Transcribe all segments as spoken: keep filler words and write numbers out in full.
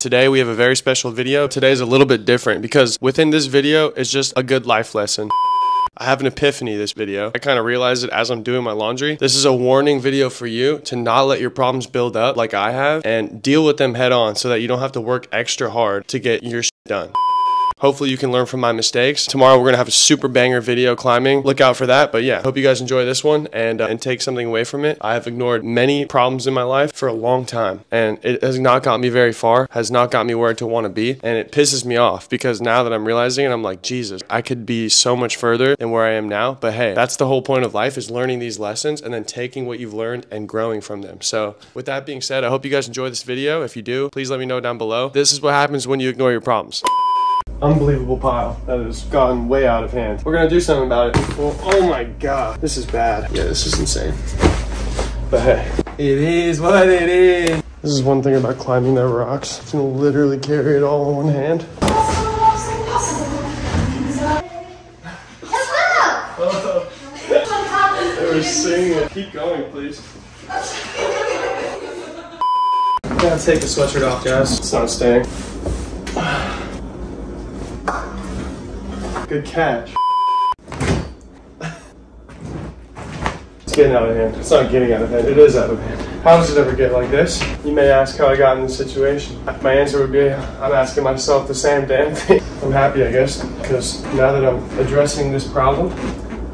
Today we have a very special video. Today is a little bit different because within this video is just a good life lesson. I have an epiphany this video. I kind of realized it as I'm doing my laundry. This is a warning video for you to not let your problems build up like I have and deal with them head on so that you don't have to work extra hard to get your shit done. Hopefully you can learn from my mistakes. Tomorrow we're gonna have a super banger video climbing. Look out for that. But yeah, hope you guys enjoy this one and, uh, and take something away from it. I have ignored many problems in my life for a long time and it has not got me very far, has not got me where to wanna be. And it pisses me off because now that I'm realizing it, I'm like, Jesus, I could be so much further than where I am now. But hey, that's the whole point of life is learning these lessons and then taking what you've learned and growing from them. So with that being said, I hope you guys enjoy this video. If you do, please let me know down below. This is what happens when you ignore your problems. Unbelievable pile that has gotten way out of hand. We're gonna do something about it. Well, oh my god, this is bad. Yeah, this is insane. But hey, it is what it is. This is one thing about climbing their rocks. You can literally carry it all in one hand. Hello. They were singing. Keep going, please. I gotta take the sweatshirt off, guys. It's not staying. Good catch. It's getting out of hand. It's not getting out of hand. It is out of hand. How does it ever get like this? You may ask how I got in this situation. My answer would be I'm asking myself the same damn thing. I'm happy, I guess, because now that I'm addressing this problem,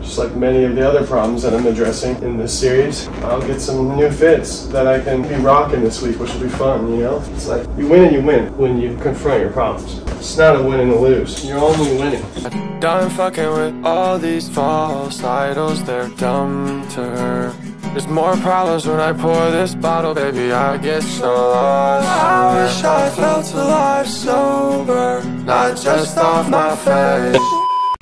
just like many of the other problems that I'm addressing in this series, I'll get some new fits that I can be rocking this week, which will be fun, you know? It's like, you win and you win when you confront your problems. It's not a win and a lose. You're only winning. I'm done fucking with all these false idols. They're dumb to her. There's more problems when I pour this bottle. Baby, I get so lost. I wish I felt alive sober, not just off my face.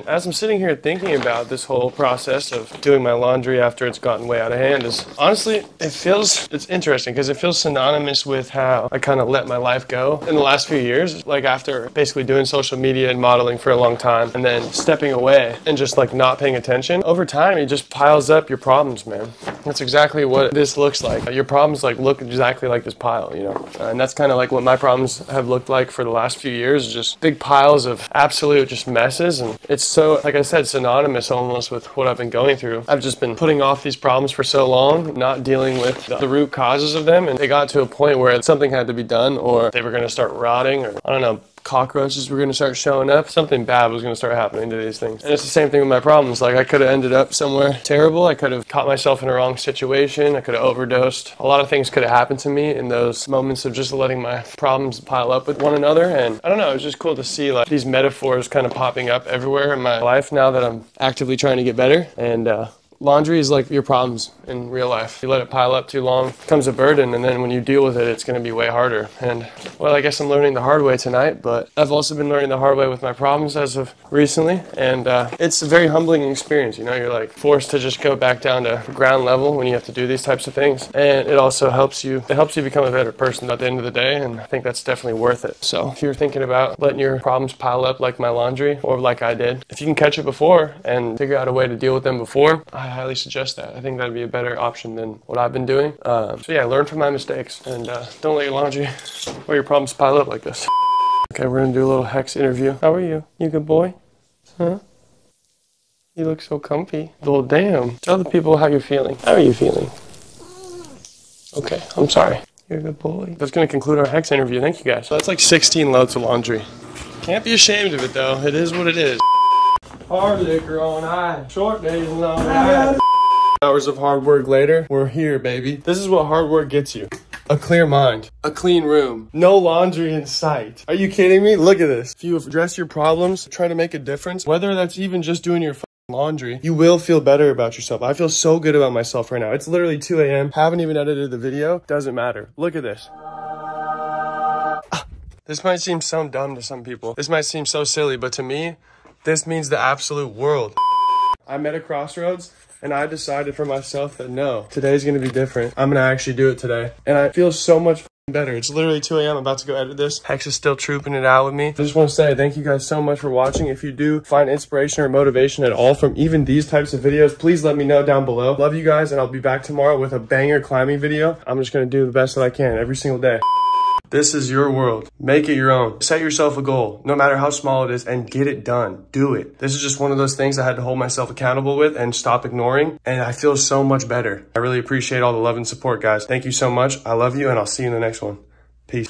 As I'm sitting here thinking about this whole process of doing my laundry after it's gotten way out of hand is honestly, it feels, it's interesting because it feels synonymous with how I kind of let my life go in the last few years, like after basically doing social media and modeling for a long time and then stepping away and just like not paying attention. Over time, it just piles up your problems, man. That's exactly what this looks like. Your problems like look exactly like this pile, you know, and that's kind of like what my problems have looked like for the last few years, just big piles of absolute just messes. And it's so, like I said, synonymous almost with what I've been going through. I've just been putting off these problems for so long, not dealing with the, the root causes of them. And they got to a point where something had to be done or they were going to start rotting or I don't know. Cockroaches were going to start showing up. Something bad was going to start happening to these things. And it's the same thing with my problems. Like I could have ended up somewhere terrible. I could have caught myself in a wrong situation. I could have overdosed. A lot of things could have happened to me in those moments of just letting my problems pile up with one another. And I don't know, it was just cool to see like these metaphors kind of popping up everywhere in my life now that I'm actively trying to get better. And uh, laundry is like your problems in real life. You let it pile up too long, it becomes a burden, and then when you deal with it, it's gonna be way harder. And well, I guess I'm learning the hard way tonight, but I've also been learning the hard way with my problems as of recently, and uh, it's a very humbling experience, you know? You're like forced to just go back down to ground level when you have to do these types of things, and it also helps you, it helps you become a better person at the end of the day, and I think that's definitely worth it. So if you're thinking about letting your problems pile up like my laundry, or like I did, if you can catch it before and figure out a way to deal with them before, I I highly suggest that. I think that'd be a better option than what I've been doing. Um, so yeah, learn from my mistakes and uh, don't let your laundry or your problems pile up like this. Okay, we're gonna do a little Hex interview. How are you? You good boy? Huh? You look so comfy. Well, damn. Tell the people how you're feeling. How are you feeling? Okay, I'm sorry. You're a good boy. That's gonna conclude our Hex interview. Thank you guys. So that's like sixteen loads of laundry. Can't be ashamed of it though. It is what it is. Hard liquor on ice, short days and long nights. Hours of hard work later, we're here, baby. This is what hard work gets you. A clear mind, a clean room, no laundry in sight. Are you kidding me? Look at this. If you address your problems, try to make a difference, whether that's even just doing your laundry, you will feel better about yourself. I feel so good about myself right now. It's literally two A M Haven't even edited the video. Doesn't matter. Look at this. This might seem so dumb to some people. This might seem so silly, but to me, this means the absolute world. I'm at a crossroads and I decided for myself that no, today's gonna be different. I'm gonna actually do it today. And I feel so much better. It's literally two A M I'm about to go edit this. Hex is still trooping it out with me. I just want to say thank you guys so much for watching. If you do find inspiration or motivation at all from even these types of videos, please let me know down below. Love you guys and I'll be back tomorrow with a banger climbing video. I'm just gonna do the best that I can every single day. This is your world. Make it your own. Set yourself a goal, no matter how small it is, and get it done. Do it. This is just one of those things I had to hold myself accountable with and stop ignoring, and I feel so much better. I really appreciate all the love and support, guys. Thank you so much. I love you, and I'll see you in the next one. Peace.